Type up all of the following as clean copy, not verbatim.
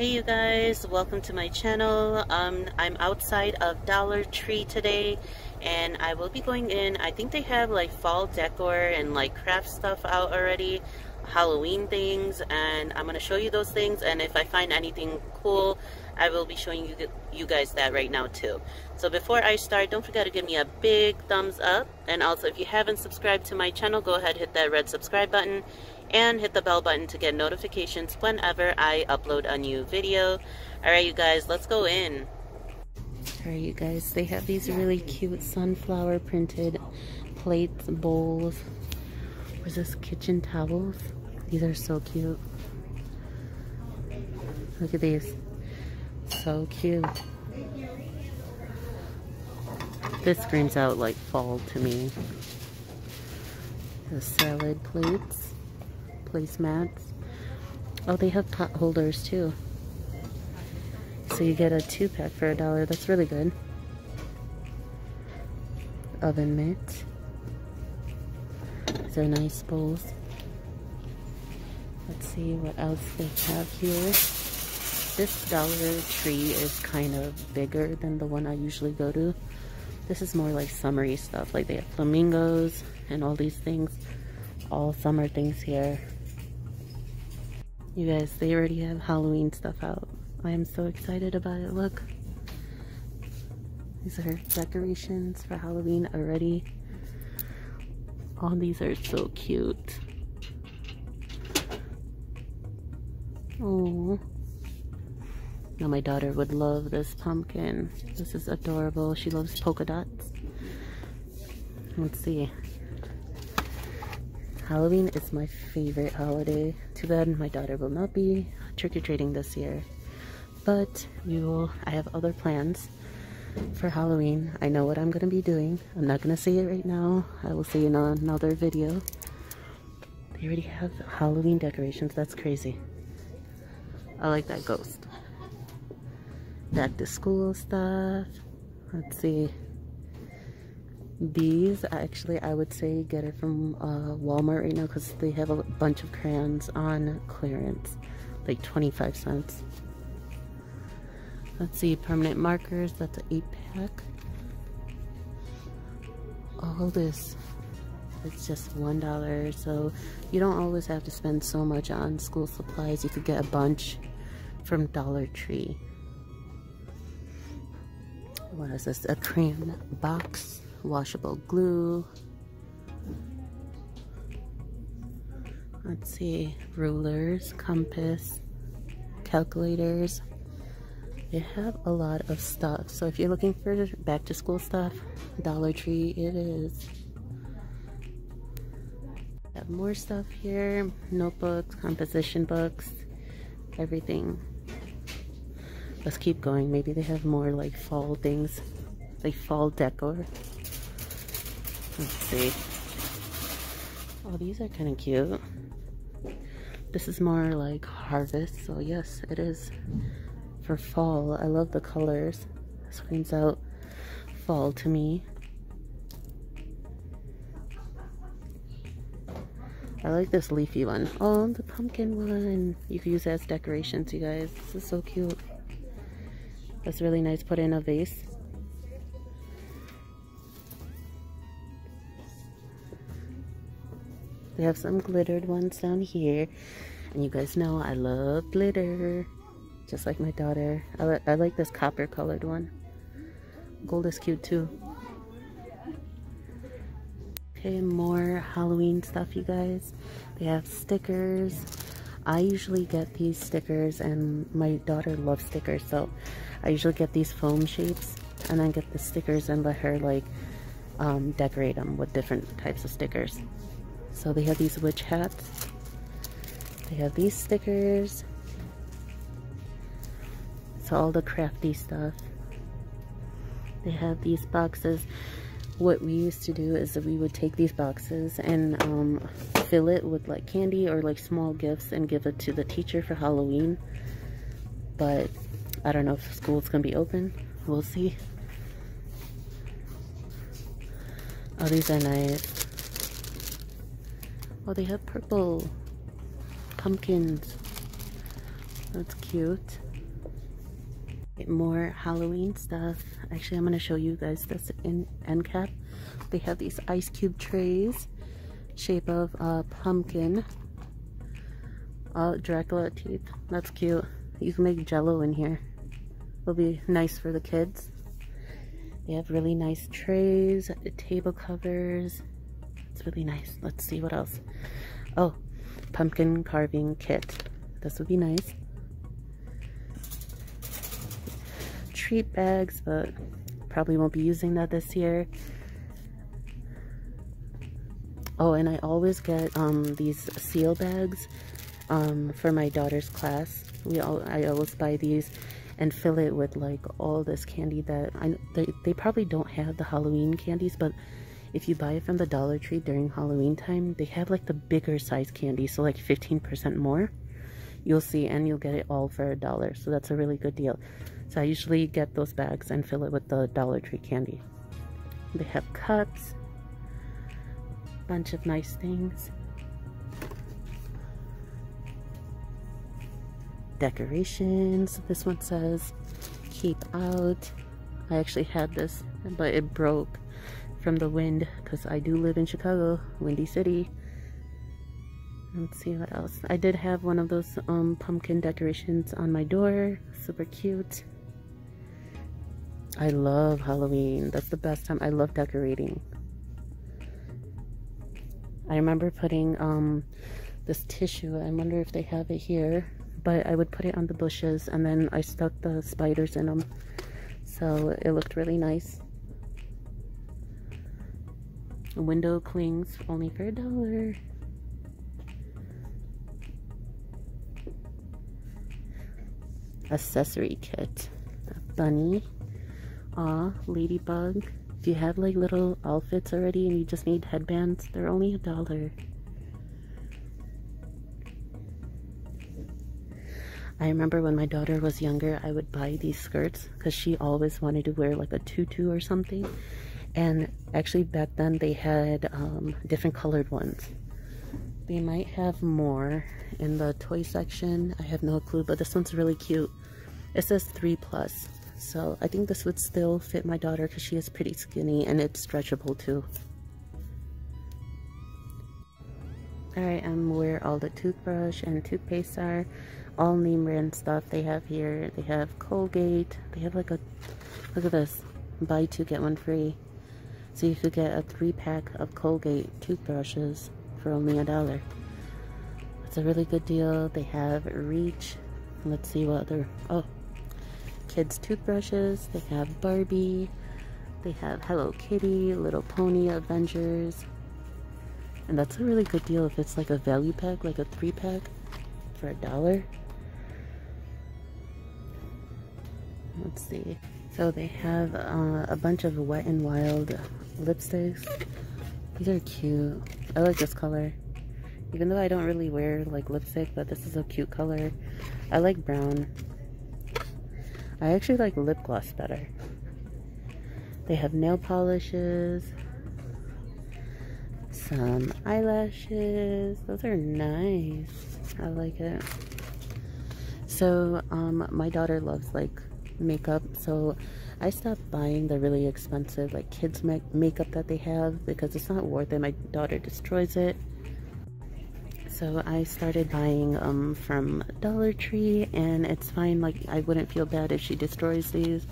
Hey you guys, welcome to my channel. I'm outside of Dollar Tree today and I will be going in. I think they have like fall decor and like craft stuff out already, Halloween things, and I'm gonna show you those things, and if I find anything cool I will be showing you guys that right now too. So before I start, don't forget to give me a big thumbs up, and also if you haven't subscribed to my channel, go ahead, hit that red subscribe button and hit the bell button to get notifications whenever I upload a new video. Alright you guys, let's go in. Alright you guys, they have these really cute sunflower printed plates, bowls. Where's this? Kitchen towels. These are so cute. Look at these. So cute. This screams out like fall to me. The salad plates. Placemats. Oh, they have pot holders too. So you get a 2-pack for $1. That's really good. Oven mitts. These are nice bowls. Let's see what else they have here. This Dollar Tree is kind of bigger than the one I usually go to. This is more like summery stuff. Like they have flamingos and all these things. All summer things here. You guys, they already have Halloween stuff out. I am so excited about it. Look. These are decorations for Halloween already. All these are so cute. Oh. Now my daughter would love this pumpkin. This is adorable. She loves polka dots. Let's see. Halloween is my favorite holiday. Too bad my daughter will not be trick-or-treating this year. But I have other plans for Halloween. I know what I'm going to be doing. I'm not going to say it right now. I will say it in another video. They already have Halloween decorations. That's crazy. I like that ghost. Back to school stuff. Let's see. These, actually, I would say get it from Walmart right now because they have a bunch of crayons on clearance, like 25 cents. Let's see, permanent markers, that's an 8-pack. All this, it's just $1, so you don't always have to spend so much on school supplies. You could get a bunch from Dollar Tree. What is this? A crayon box. Washable glue. Let's see, rulers, compass, calculators. They have a lot of stuff. So if you're looking for back to school stuff, Dollar Tree it is. Have more stuff here, notebooks, composition books, everything. Let's keep going. Maybe they have more like fall things, like fall decor. Let's see. Oh, these are kind of cute. This is more like harvest, so yes, it is for fall. I love the colors. It screams out fall to me. I like this leafy one. Oh, the pumpkin one. You could use it as decorations, you guys. This is so cute. That's really nice. Put in a vase. We have some glittered ones down here, and you guys know I love glitter, just like my daughter. I like this copper colored one. Gold is cute too. Okay, more Halloween stuff, you guys. They have stickers. I usually get these stickers, and my daughter loves stickers, so I usually get these foam shapes and then get the stickers and let her like decorate them with different types of stickers. So they have these witch hats. They have these stickers. It's all the crafty stuff. They have these boxes. What we used to do is that we would take these boxes and fill it with like candy or like small gifts and give it to the teacher for Halloween. But I don't know if school's gonna be open. We'll see. Oh, these are nice. Oh, they have purple pumpkins. That's cute. more Halloween stuff. Actually, I'm going to show you guys this in end cap. They have these ice cube trays, shape of a pumpkin, all Dracula teeth. That's cute. You can make jello in here. It'll be nice for the kids. They have really nice trays, table covers. It's really nice. Let's see what else. Oh, pumpkin carving kit. This would be nice. Treat bags, but probably won't be using that this year. Oh, and I always get these seal bags for my daughter's class. I always buy these and fill it with like all this candy that they probably don't have the Halloween candies, but if you buy it from the Dollar Tree during Halloween time, they have like the bigger size candy, so like 15% more. You'll see, and you'll get it all for $1, so that's a really good deal. So I usually get those bags and fill it with the Dollar Tree candy. They have cups, bunch of nice things. Decorations, this one says, keep out. I actually had this, but it broke from the wind, because I do live in Chicago, Windy City. Let's see what else. I did have one of those pumpkin decorations on my door. Super cute. I love Halloween. That's the best time. I love decorating. I remember putting this tissue. I wonder if they have it here. But I would put it on the bushes, and then I stuck the spiders in them. So it looked really nice. Window clings only for $1. Accessory kit, a bunny, aw, ladybug. If you have like little outfits already and you just need headbands, they're only $1. I remember when my daughter was younger, I would buy these skirts because she always wanted to wear like a tutu or something. And actually back then they had different colored ones. They might have more in the toy section. I have no clue, but this one's really cute. It says 3+, so I think this would still fit my daughter because she is pretty skinny and it's stretchable too. Alright, I'm where all the toothbrush and toothpaste are. All name brand stuff they have here. They have Colgate. They have like a, look at this, buy two get one free. So you could get a 3-pack of Colgate toothbrushes for only $1. It's a really good deal. They have Reach. Let's see what other, oh, kids toothbrushes. They have Barbie. They have Hello Kitty, Little Pony, Avengers. And that's a really good deal if it's like a value pack, like a 3-pack for $1. Let's see. So they have a bunch of Wet n Wild lipsticks. These are cute. I like this color. Even though I don't really wear like lipstick, but this is a cute color. I like brown. I actually like lip gloss better. They have nail polishes. Some eyelashes. Those are nice. I like it. So my daughter loves like makeup, so I stopped buying the really expensive like kids makeup that they have because it's not worth it. My daughter destroys it. So I started buying from Dollar Tree, and it's fine. Like, I wouldn't feel bad if she destroys these.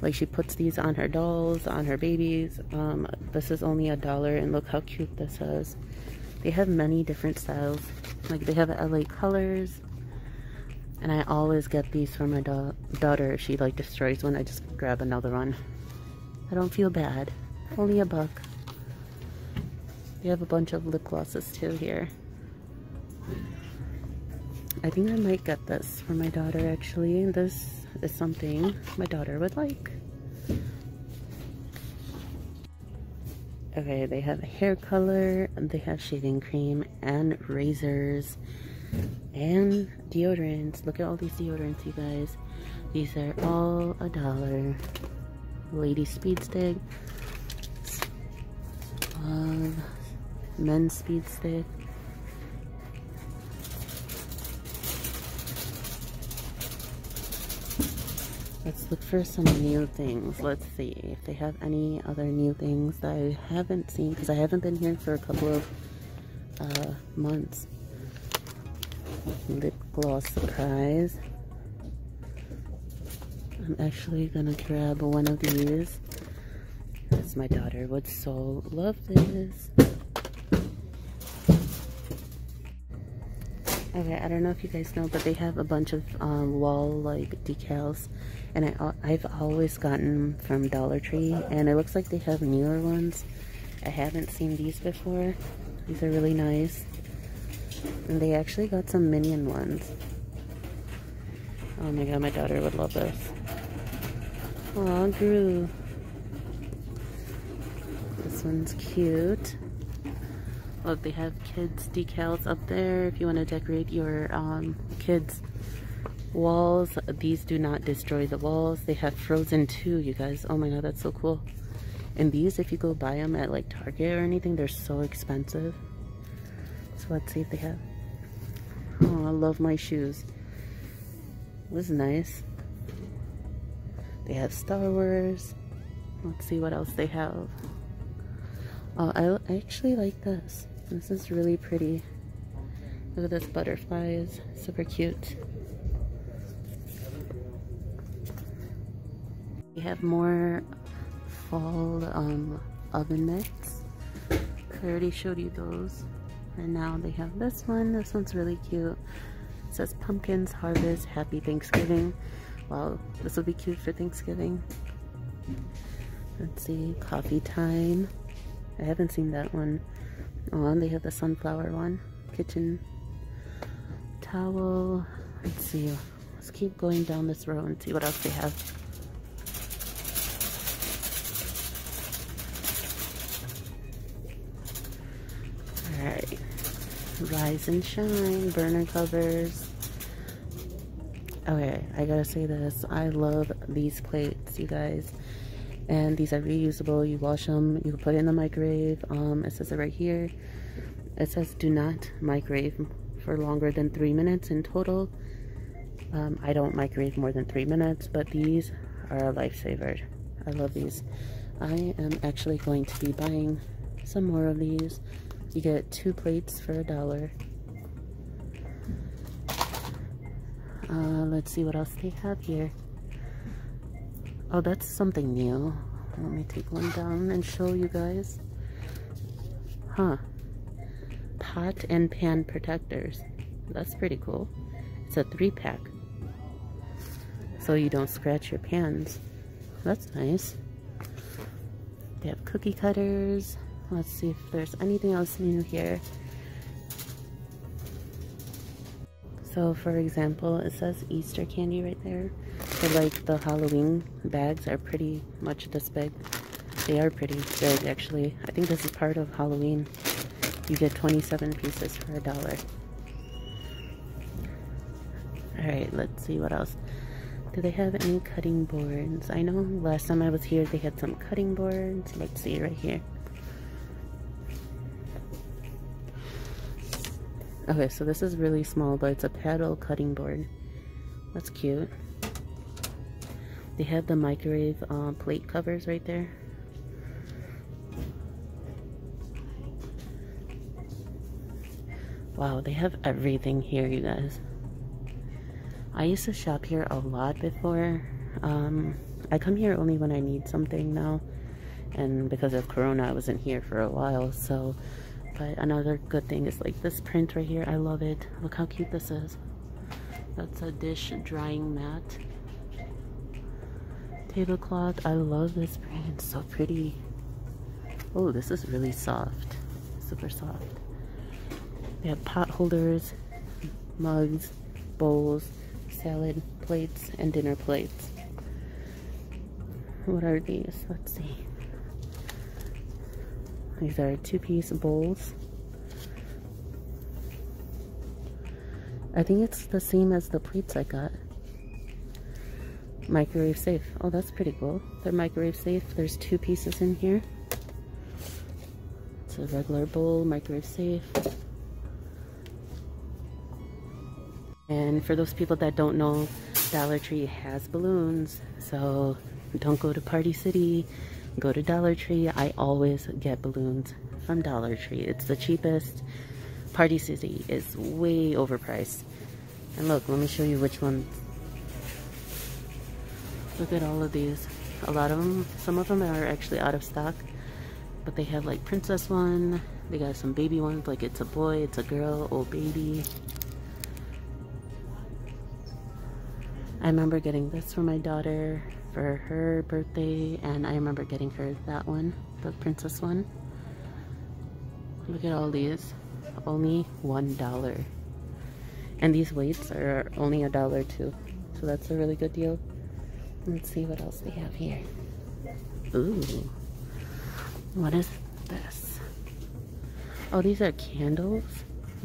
Like, she puts these on her dolls, on her babies. This is only $1, and look how cute this is. They have many different styles. Like, they have LA colors. And I always get these for my daughter. If she like destroys one, I just grab another one. I don't feel bad. Only $1. They have a bunch of lip glosses too here. I think I might get this for my daughter actually. This is something my daughter would like. Okay, they have a hair color, and they have shaving cream and razors. And deodorants. Look at all these deodorants, you guys. These are all $1. Lady Speed Stick. Men's Speed Stick. Let's look for some new things. Let's see if they have any other new things that I haven't seen, because I haven't been here for a couple of months. Lip gloss surprise. I'm actually gonna grab one of these. That's my daughter would so love this. Okay, I don't know if you guys know, but they have a bunch of wall like decals, and I've always gotten from Dollar Tree, and it looks like they have newer ones. I haven't seen these before. These are really nice, and they actually got some Minion ones. Oh my god, my daughter would love this. Aw, Drew. This one's cute. Look, they have kids decals up there if you want to decorate your kids' walls. These do not destroy the walls. They have Frozen 2, you guys. Oh my god, that's so cool. And these, if you go buy them at like Target or anything, they're so expensive. So let's see if they have. Oh, I love my shoes. This is nice. They have Star Wars. Let's see what else they have. Oh, I actually like this. This is really pretty. Look at this, butterflies, super cute. We have more fall oven mitts. I already showed you those. And now they have this one. This one's really cute. It says pumpkins harvest, happy Thanksgiving. Wow, this will be cute for Thanksgiving. Let's see, coffee time. I haven't seen that one. Oh, and they have the sunflower one. Kitchen towel. Let's see. Let's keep going down this row and see what else they have. Alright. Rise and shine. Burner covers. Okay, I gotta say this. I love these plates, you guys. And these are reusable. You wash them, you can put it in the microwave. It says it right here. It says do not microwave for longer than 3 minutes in total. I don't microwave more than 3 minutes, but these are a lifesaver. I love these. I am actually going to be buying some more of these. You get 2 plates for $1. Let's see what else they have here. Oh, that's something new. Let me take one down and show you guys. Huh. Pot and pan protectors. That's pretty cool. It's a 3-pack. So you don't scratch your pans. That's nice. They have cookie cutters. Let's see if there's anything else new here. So for example, it says Easter candy right there. So like the Halloween bags are pretty much this big. They are pretty big actually. I think this is part of Halloween. You get 27 pieces for $1. Alright, let's see what else. Do they have any cutting boards? I know last time I was here they had some cutting boards. Let's see right here. Okay, so this is really small, but it's a paddle cutting board. That's cute. They have the microwave plate covers right there. Wow, they have everything here, you guys. I used to shop here a lot before. I come here only when I need something now, and because of Corona I wasn't here for a while. So, but another good thing is like this print right here. I love it. Look how cute this is. That's a dish drying mat. Tablecloth. I love this print. So pretty. Oh, this is really soft. Super soft. They have pot holders, mugs, bowls, salad plates, and dinner plates. What are these? Let's see. These are 2-piece bowls. I think it's the same as the plates I got. Microwave safe. Oh, that's pretty cool. They're microwave safe. There's 2 pieces in here. It's a regular bowl, microwave safe. And for those people that don't know, Dollar Tree has balloons, so don't go to Party City, go to Dollar Tree. I always get balloons from Dollar Tree. It's the cheapest. Party City is way overpriced. And look, let me show you which ones. Look at all of these. A lot of them, some of them are actually out of stock, but they have like princess one. They got some baby ones, like it's a boy, it's a girl, oh baby. I remember getting this for my daughter for her birthday, and I remember getting her that one, the princess one. Look at all these, only $1. And these weights are only $1 too, so that's a really good deal. Let's see what else they have here. Ooh, what is this? Oh, these are candles.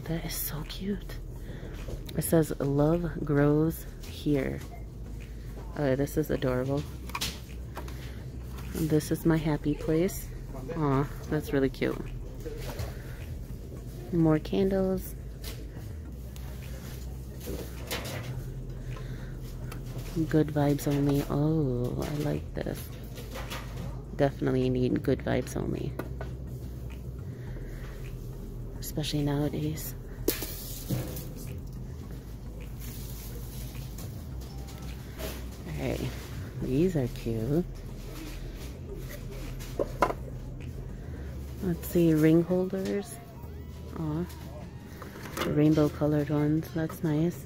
That is so cute. It says love grows here. This is adorable. This is my happy place. Aw, that's really cute. More candles. Good vibes only. Oh, I like this. Definitely need good vibes only, especially nowadays. Alright, these are cute. Let's see, ring holders. Aw, rainbow colored ones. That's nice.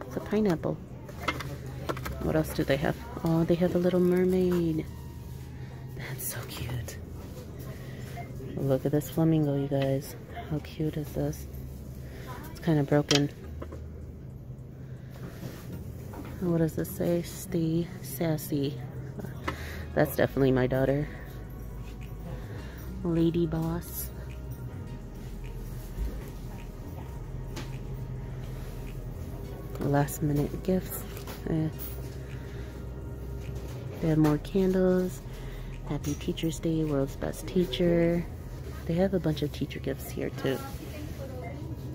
It's a pineapple. What else do they have? Oh, they have a little mermaid. That's so cute. Look at this flamingo, you guys. How cute is this? It's kind of broken. What does this say? Stay sassy. That's definitely my daughter. Lady boss. Last minute gifts. They have more candles. Happy Teacher's Day, world's best teacher. They have a bunch of teacher gifts here too.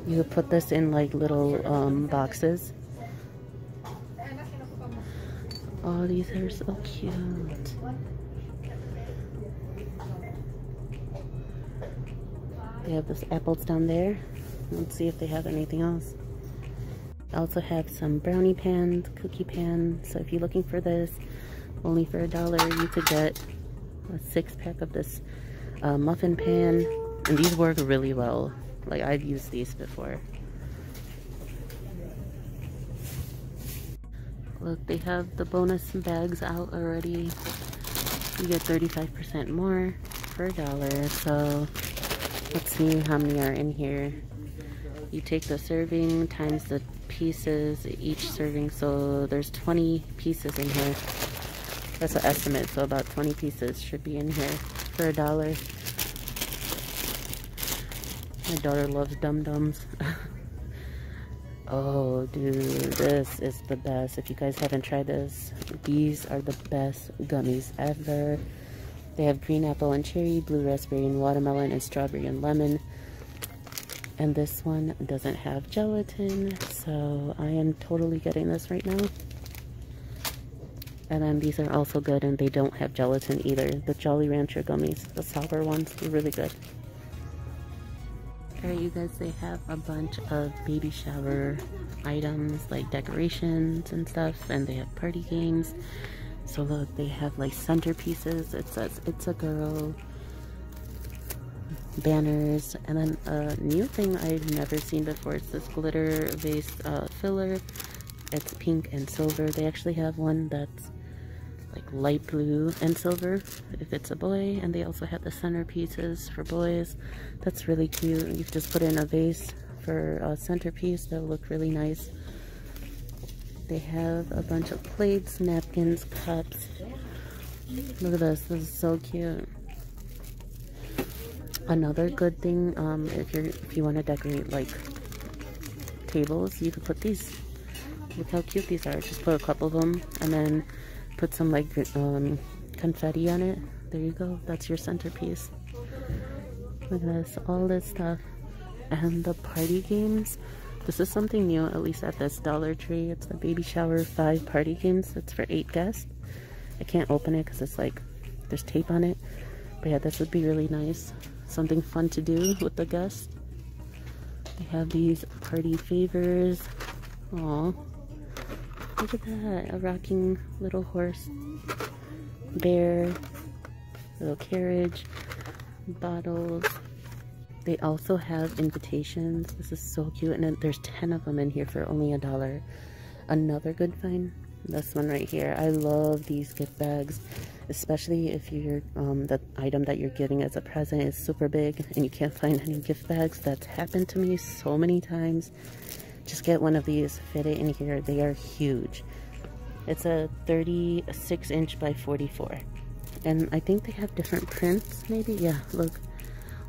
You could put this in like little boxes. Oh, these are so cute. They have those apples down there. Let's see if they have anything else. I also have some brownie pans, cookie pans, so if you're looking for this, only for $1, you could get a 6-pack of this muffin pan, and these work really well. Like, I've used these before. Look, they have the bonus bags out already. You get 35% more for $1, so let's see how many are in here. You take the serving times the pieces each serving, so there's 20 pieces in here. That's an estimate, so about 20 pieces should be in here for $1. My daughter loves dum-dums. Oh dude, this is the best. If you guys haven't tried this, these are the best gummies ever. They have green apple and cherry, blue raspberry and watermelon, and strawberry and lemon. And this one doesn't have gelatin, so I am totally getting this right now. And then these are also good, and they don't have gelatin either. The Jolly Rancher gummies, the sour ones, are really good. Alright you guys, they have a bunch of baby shower items, like decorations and stuff, and they have party games. So look, they have like centerpieces. It says, it's a girl. Banners, and then a new thing I've never seen before. It's this glitter vase filler. It's pink and silver. They actually have one that's like light blue and silver if it's a boy, and they also have the centerpieces for boys. That's really cute. You just put in a vase for a centerpiece. That'll look really nice. They have a bunch of plates, napkins, cups. Look at this. This is so cute. Another good thing, if you want to decorate like tables, you could put these. Look how cute these are. Just put a couple of them and then put some like confetti on it. There you go. That's your centerpiece. Look at this, all this stuff. And the party games, This is something new, at least at this Dollar Tree. It's the Baby Shower 5 Party Games. It's for 8 guests. I can't open it because it's like, there's tape on it. But yeah, this would be really nice. Something fun to do with the guests. They have these party favors. Aww. Look at that, a rocking little horse, bear, little carriage, bottles. They also have invitations. This is so cute, and then there's 10 of them in here for only $1. Another good find, this one right here. I love these gift bags, especially if you're the item that you're giving as a present is super big and you can't find any gift bags. That's happened to me so many times. Just get one of these, fit it in here. They are huge. It's a 36" by 44", and I think they have different prints. Maybe, yeah. Look,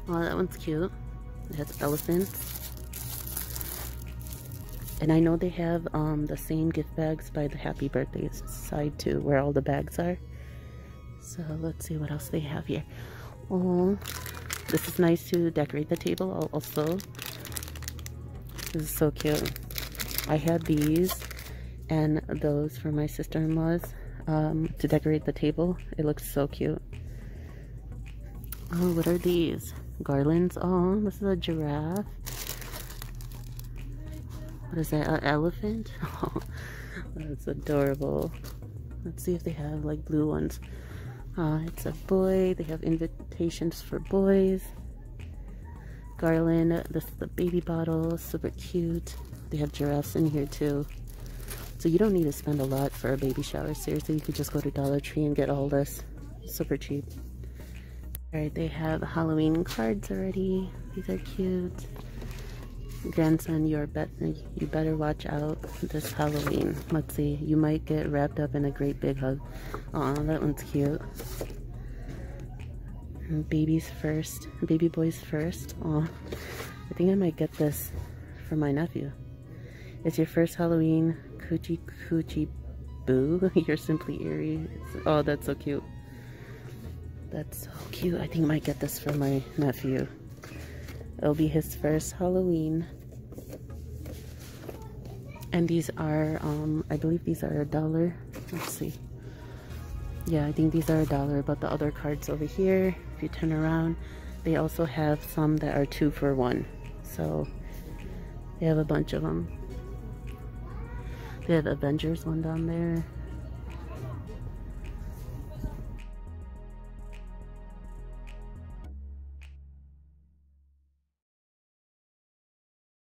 oh, that one's cute. It has elephants, and I know they have the same gift bags by the Happy Birthdays side too, where all the bags are. So let's see what else they have here. Oh, this is nice to decorate the table also. This is so cute. I had these and those for my sister-in-law's to decorate the table. It looks so cute. Oh, what are these? Garlands. Oh, this is a giraffe. What is that? An elephant? Oh, that's adorable. Let's see if they have like blue ones. It's a boy. They have invitations for boys. Garland. This is the baby bottle, super cute. They have giraffes in here too, so you don't need to spend a lot for a baby shower. Seriously, you could just go to Dollar Tree and get all this, super cheap. All right, they have Halloween cards already. These are cute. Grandson, you better watch out this Halloween. Let's see, you might get wrapped up in a great big hug. Oh, that one's cute. Babies first, baby boys first. Oh, I think I might get this for my nephew. It's your first Halloween, coochie coochie boo. You're simply eerie. Oh, that's so cute. That's so cute. I think I might get this for my nephew. It'll be his first Halloween. And these are, I believe these are $1. Let's see. Yeah, I think these are $1, but the other cards over here, if you turn around, they also have some that are 2 for $1. So they have a bunch of them. They have Avengers one down there.